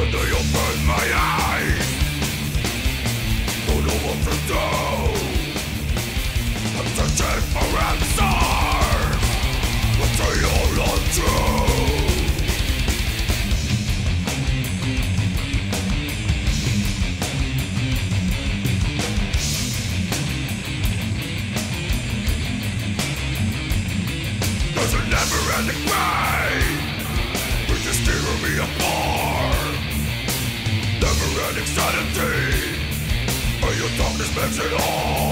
They open my eyes, don't know what to do. I'm searching for answers, but they all are true. There's a never-ending way, which is tearing me apart. Never-ending sanity, but your darkness makes it all.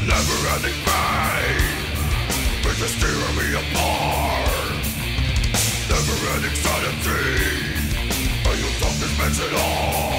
Never-ending pain, which is tearing me apart. Never-ending sanity, and your darkness makes it all.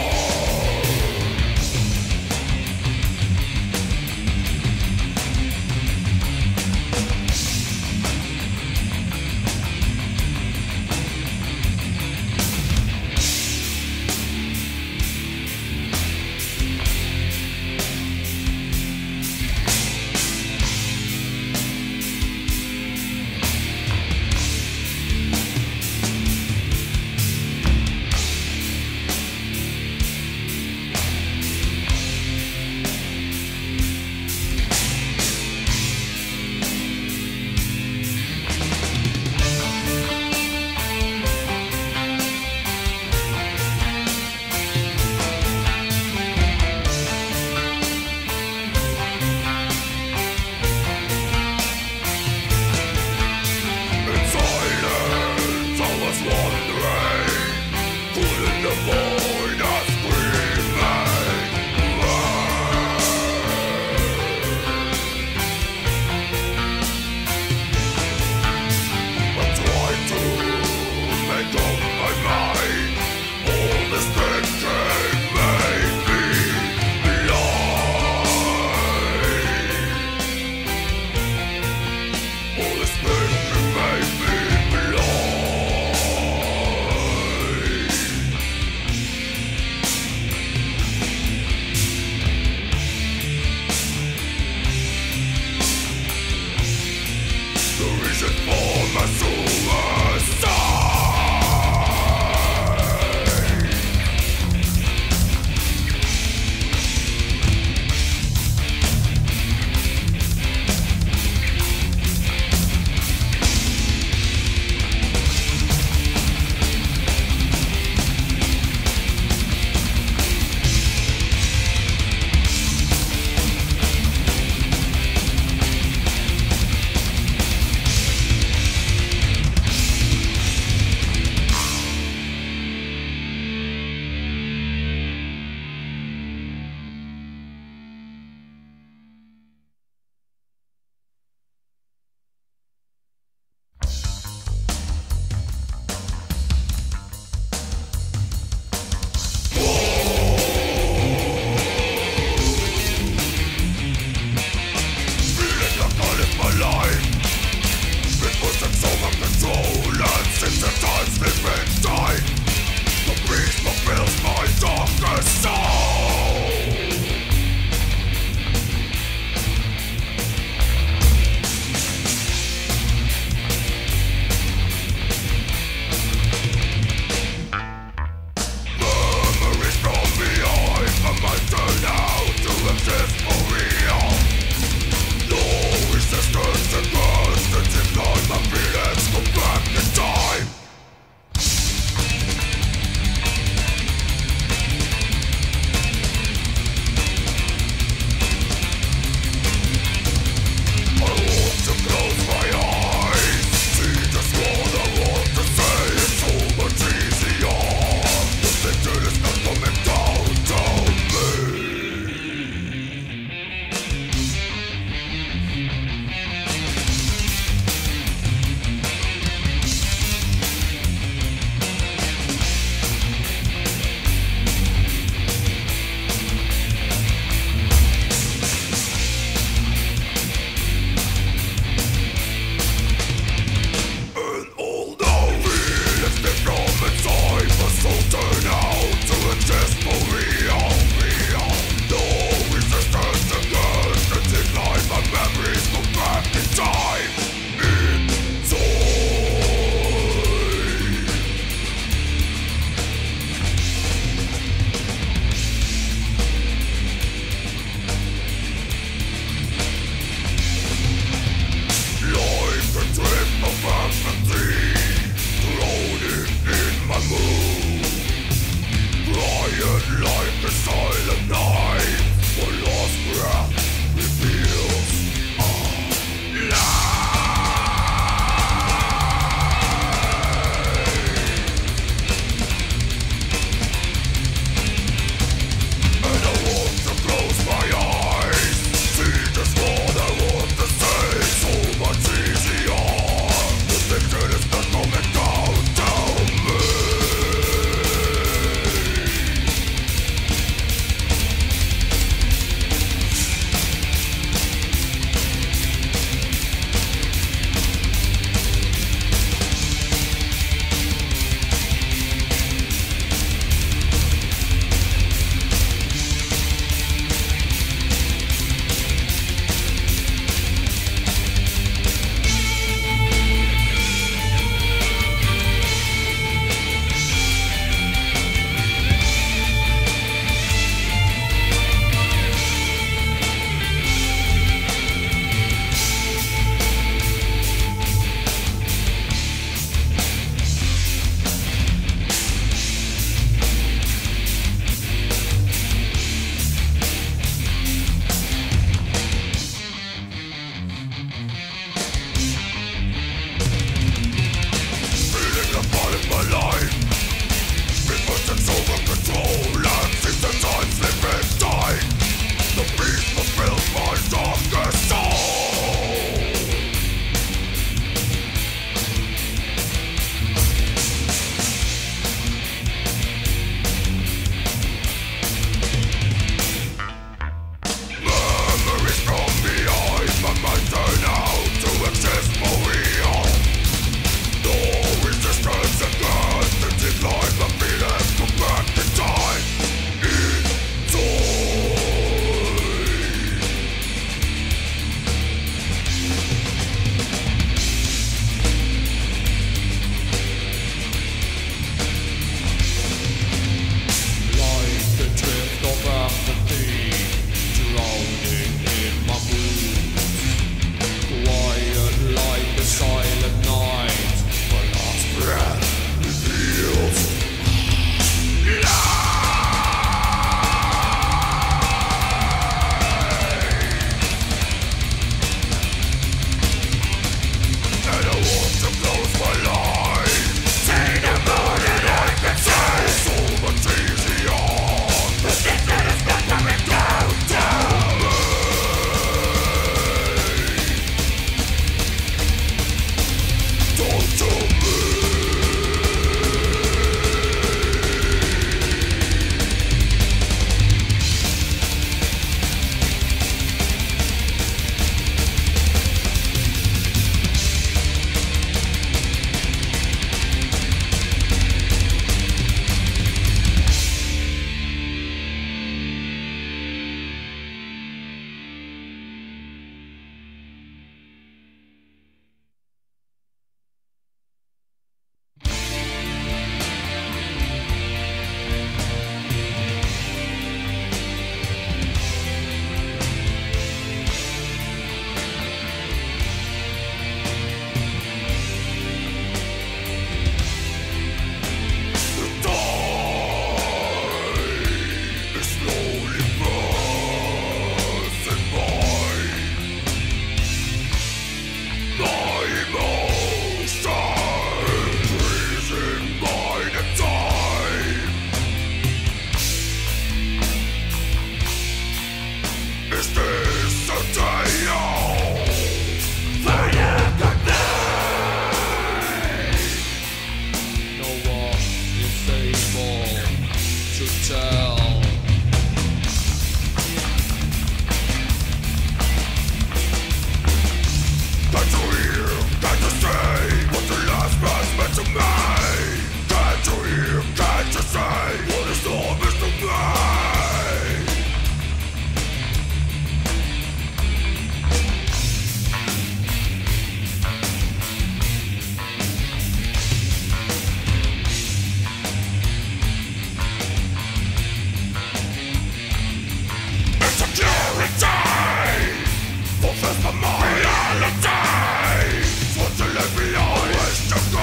It's all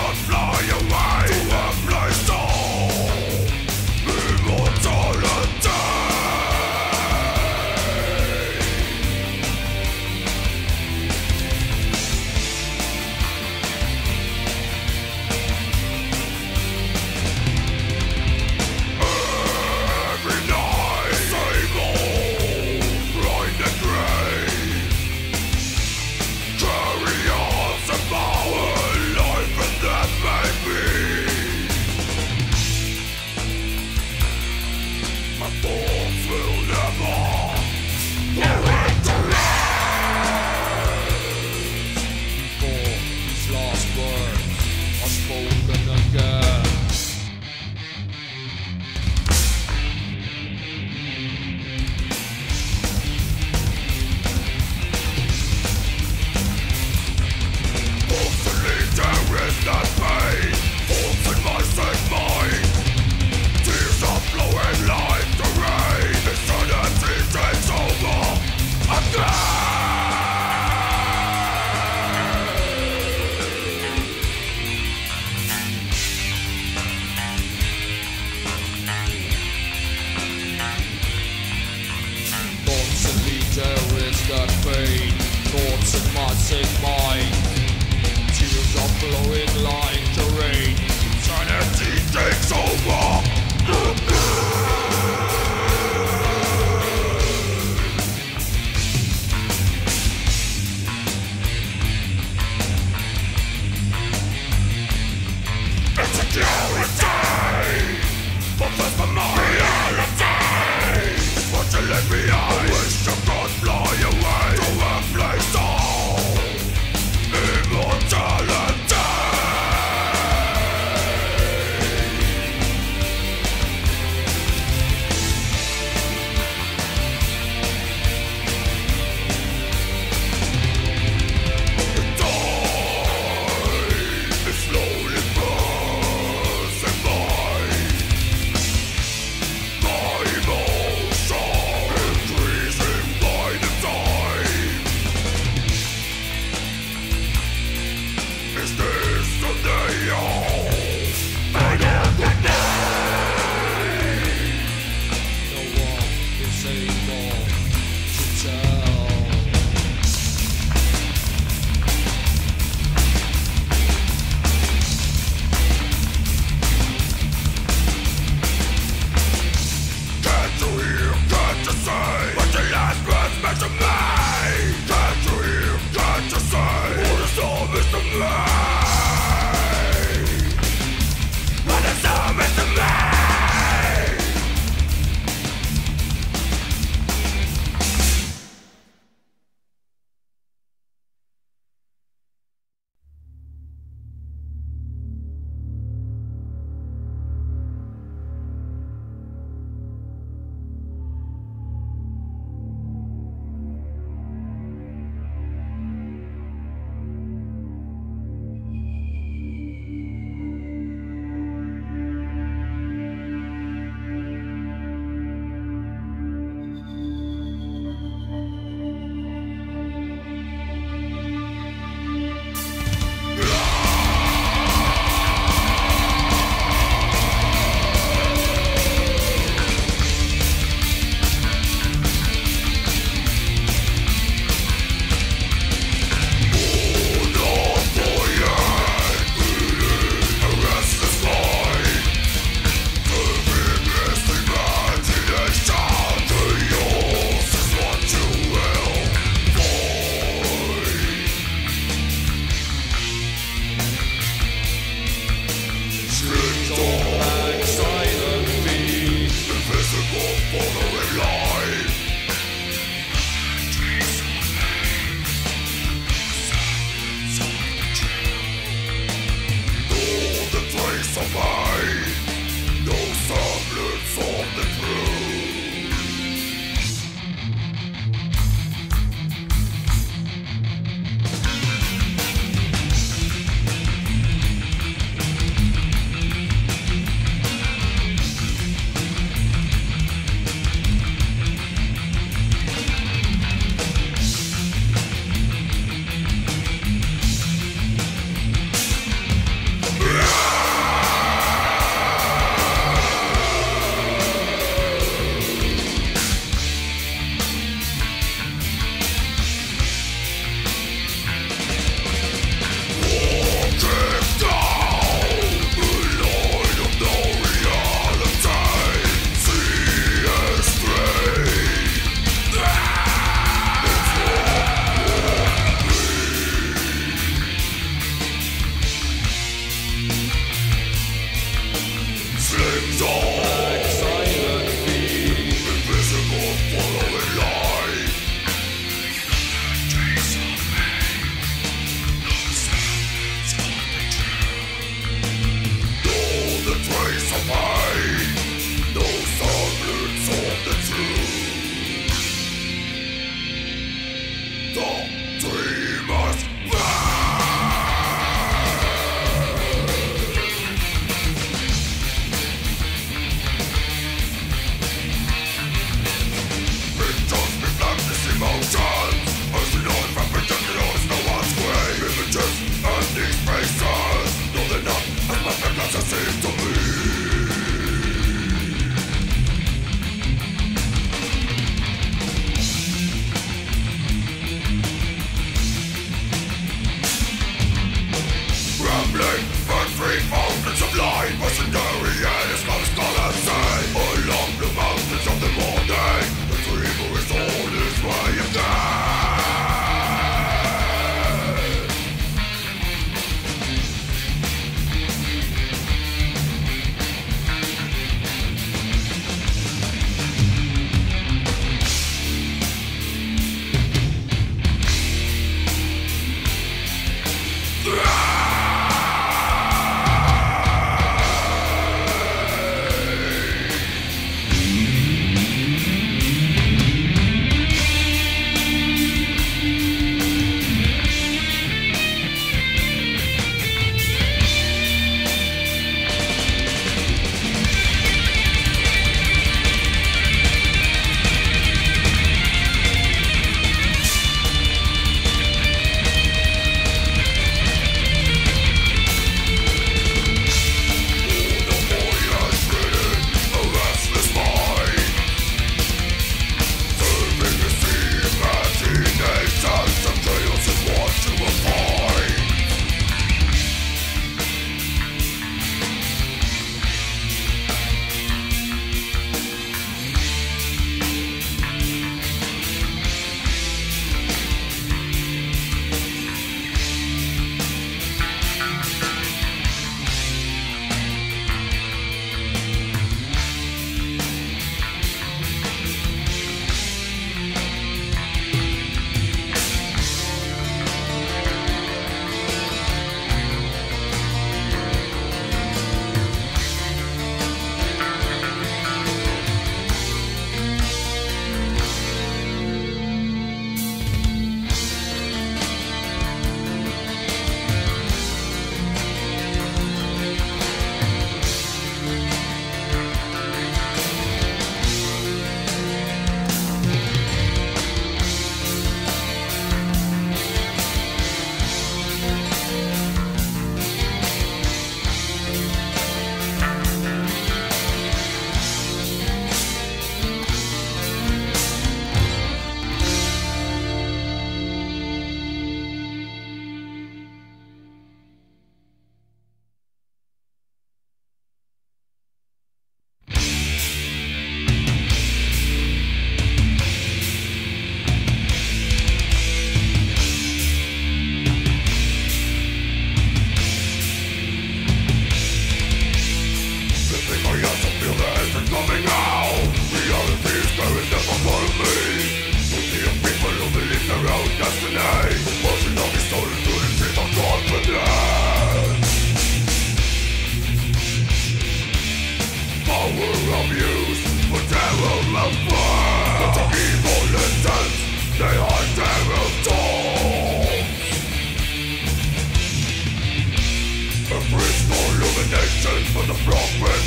Determination for the profit for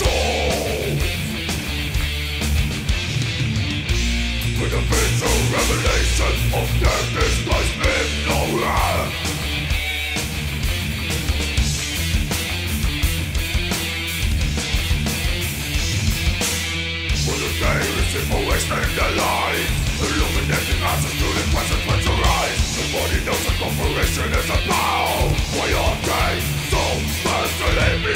soul. With a visual revelation of darkness lies ignorance. For the day is evil wasting their lives, illuminating us to the consequence of rise. Nobody knows a corporation is a power. Why are they so fast to leave me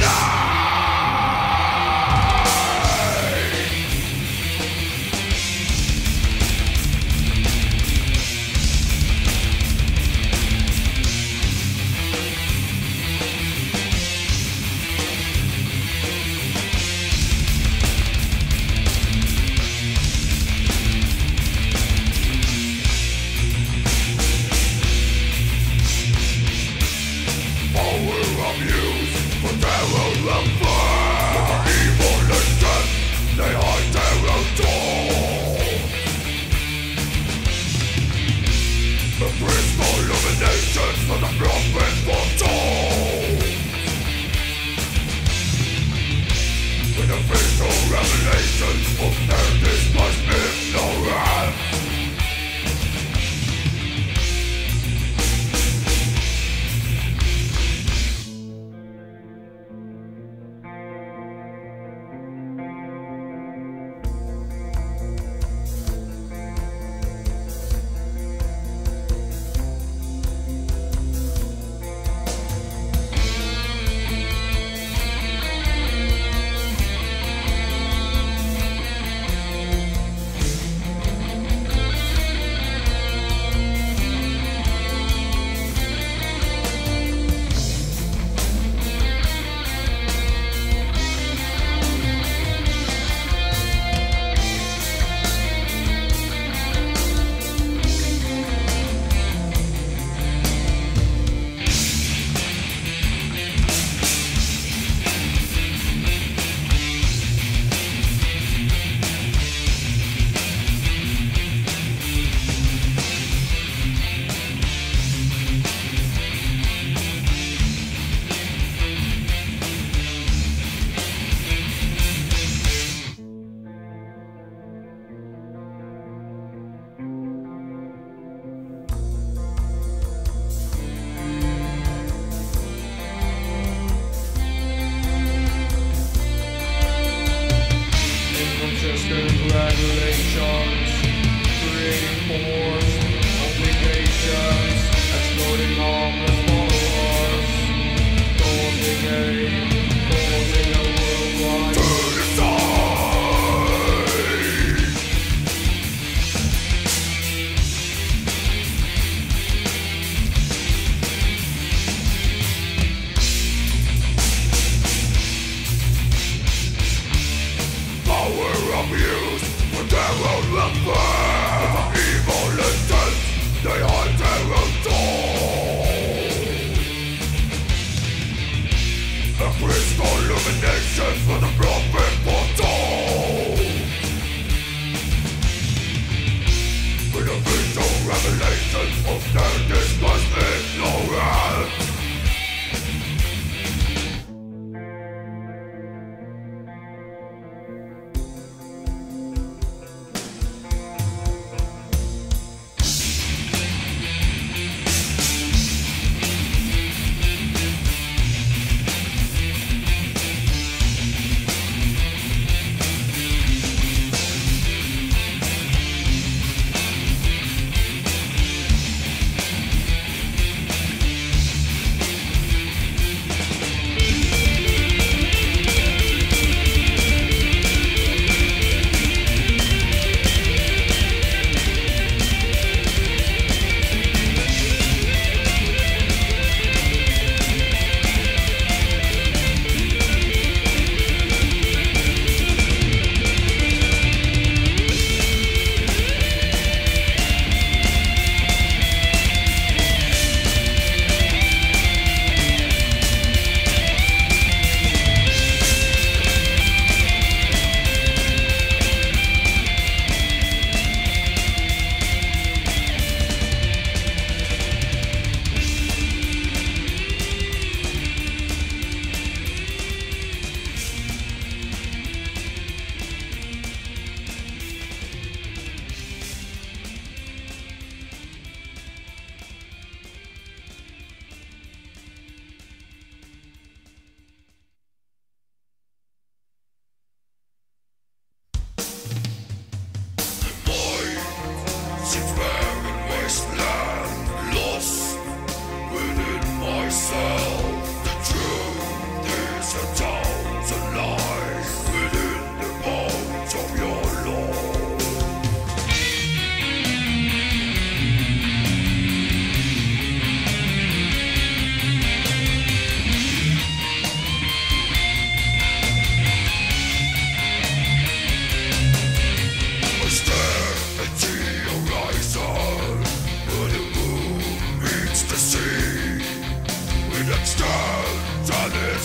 for the profit for souls. With a visual revelation of darkness lies ignorance. Congratulations, creating force, obligations, exploding harmless followers, causing a worldwide to the side. Power abuse. Their own weapon, evil intent, they hide their own soul. A crystal illumination for the profit portal. With a visual revelation of their disguised ignorance.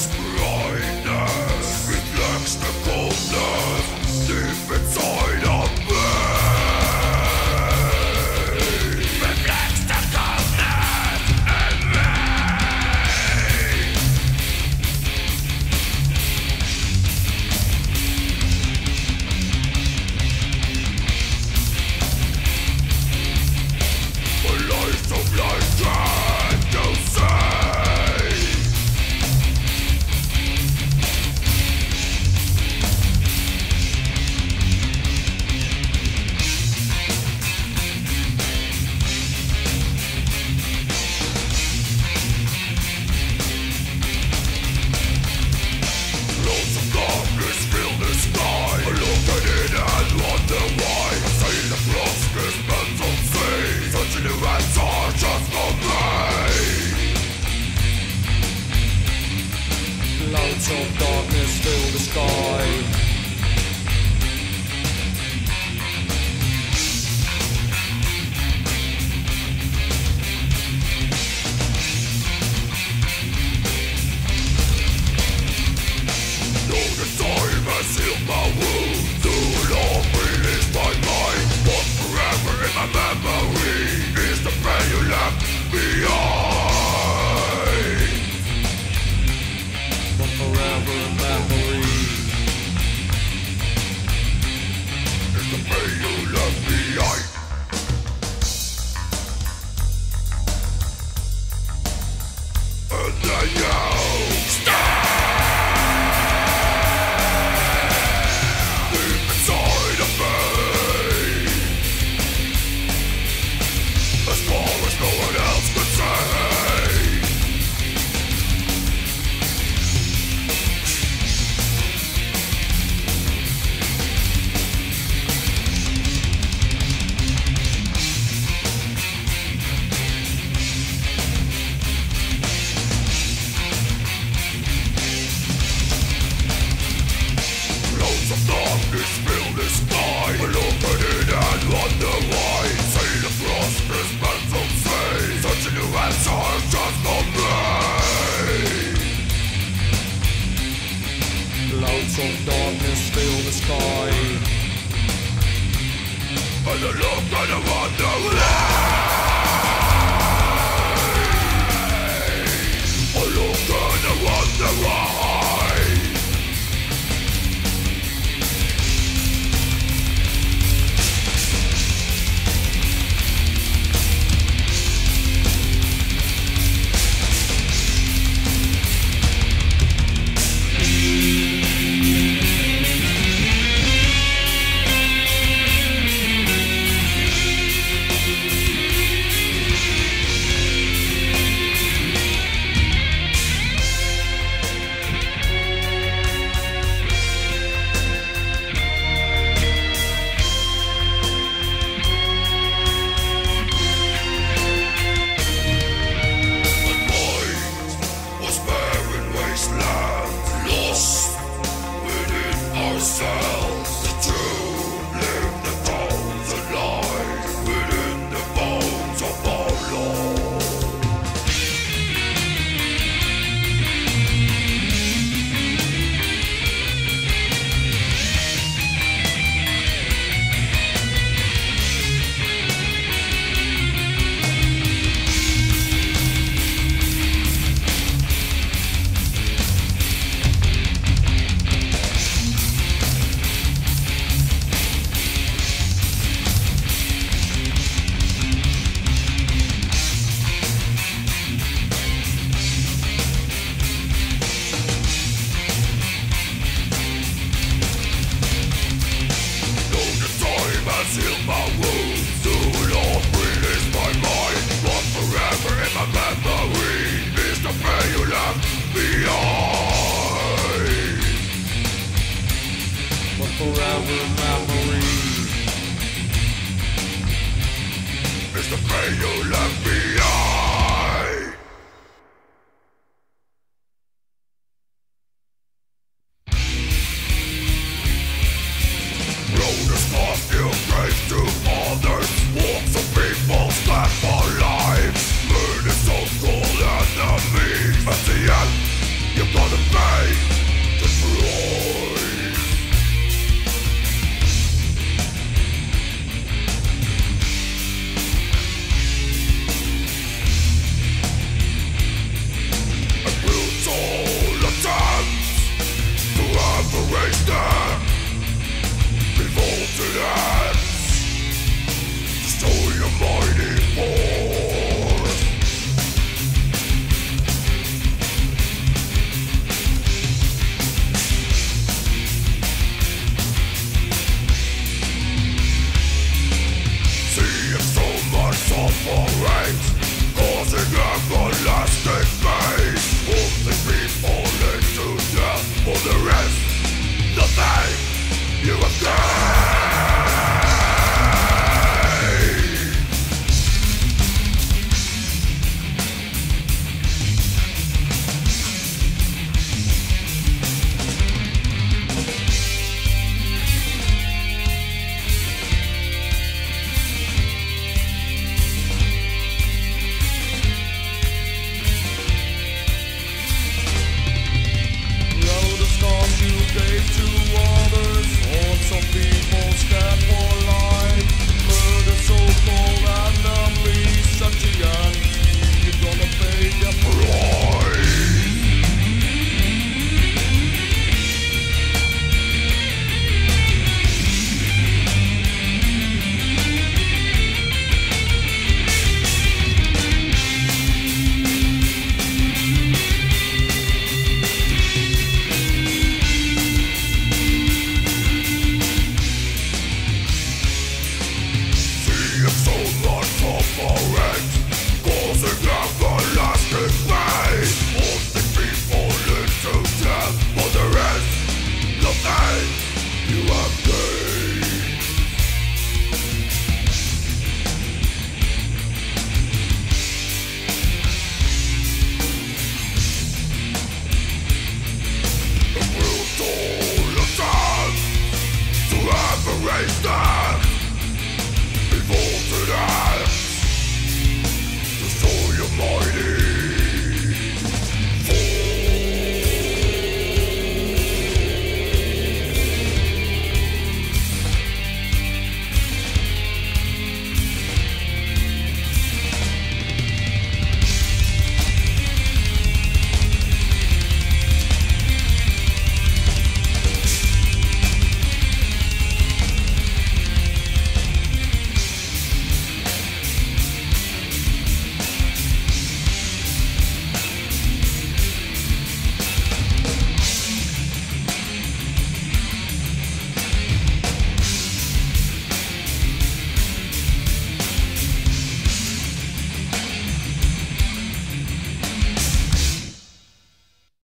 its blindness reflects the coldness deep inside of me. Reflects the coldness in me. A life of light to see. Lights of darkness fill the sky. Though the time has healed my wound, too long released my mind, but forever in my memory is the pain you left behind. Clouds of darkness fill the sky, and I look and I wonder why.